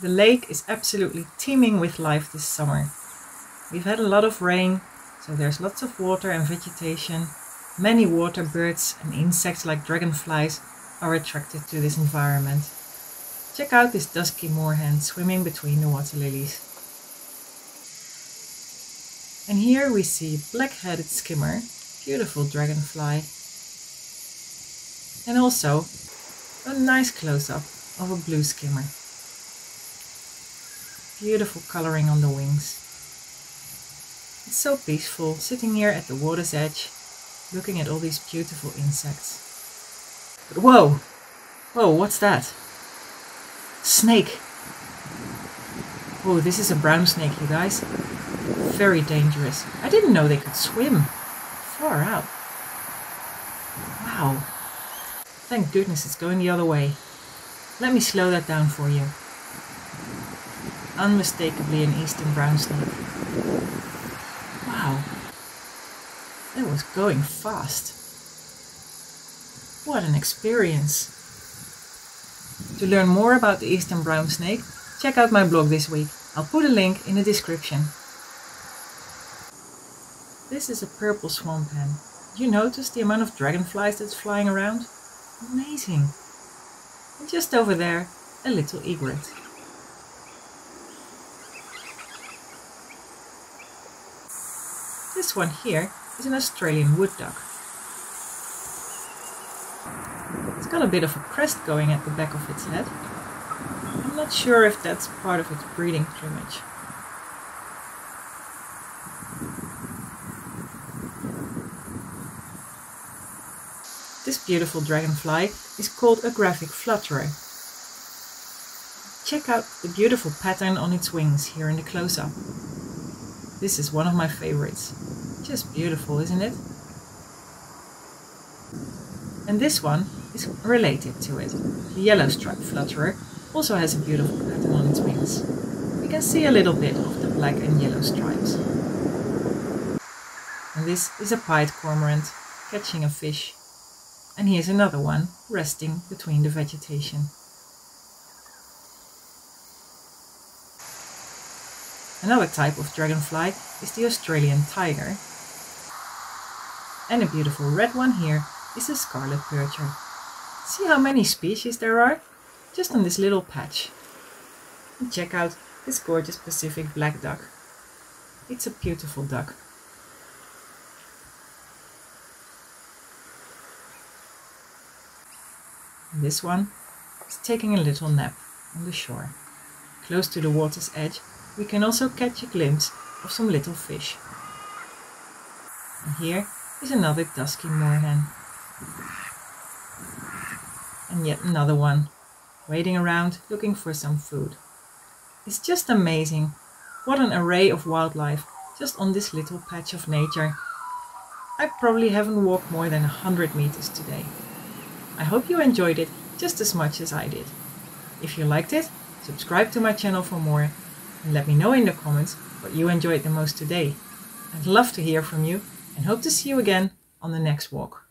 The lake is absolutely teeming with life this summer. We've had a lot of rain, so there's lots of water and vegetation. Many water birds and insects like dragonflies are attracted to this environment. Check out this dusky moorhen swimming between the water lilies. And here we see black-headed skimmer, beautiful dragonfly. And also a nice close-up of a blue skimmer. Beautiful coloring on the wings. It's so peaceful sitting here at the water's edge, looking at all these beautiful insects. But whoa! Whoa, what's that? Snake! Oh, this is a brown snake, you guys. Very dangerous. I didn't know they could swim. Far out. Wow. Thank goodness it's going the other way. Let me slow that down for you. Unmistakably an Eastern Brown Snake. Wow. It was going fast. What an experience. To learn more about the Eastern Brown Snake, check out my blog this week. I'll put a link in the description. This is a purple swamphen. You notice the amount of dragonflies that's flying around? Amazing. And just over there, a little egret. This one here is an Australian wood duck. It's got a bit of a crest going at the back of its head. I'm not sure if that's part of its breeding plumage. This beautiful dragonfly is called a graphic flutterer. Check out the beautiful pattern on its wings here in the close-up. This is one of my favorites. Just beautiful, isn't it? And this one is related to it. The yellow-striped flutterer also has a beautiful pattern on its wings. We can see a little bit of the black and yellow stripes. And this is a pied cormorant catching a fish. And here's another one resting between the vegetation. Another type of dragonfly is the Australian tiger. And a beautiful red one here is the scarlet percher. See how many species there are? Just on this little patch. And check out this gorgeous Pacific black duck. It's a beautiful duck. And this one is taking a little nap on the shore. Close to the water's edge, we can also catch a glimpse of some little fish. And here is another dusky moorhen. And yet another one, wading around looking for some food. It's just amazing. What an array of wildlife just on this little patch of nature. I probably haven't walked more than 100 meters today. I hope you enjoyed it just as much as I did. If you liked it, subscribe to my channel for more. And let me know in the comments what you enjoyed the most today. I'd love to hear from you and hope to see you again on the next walk.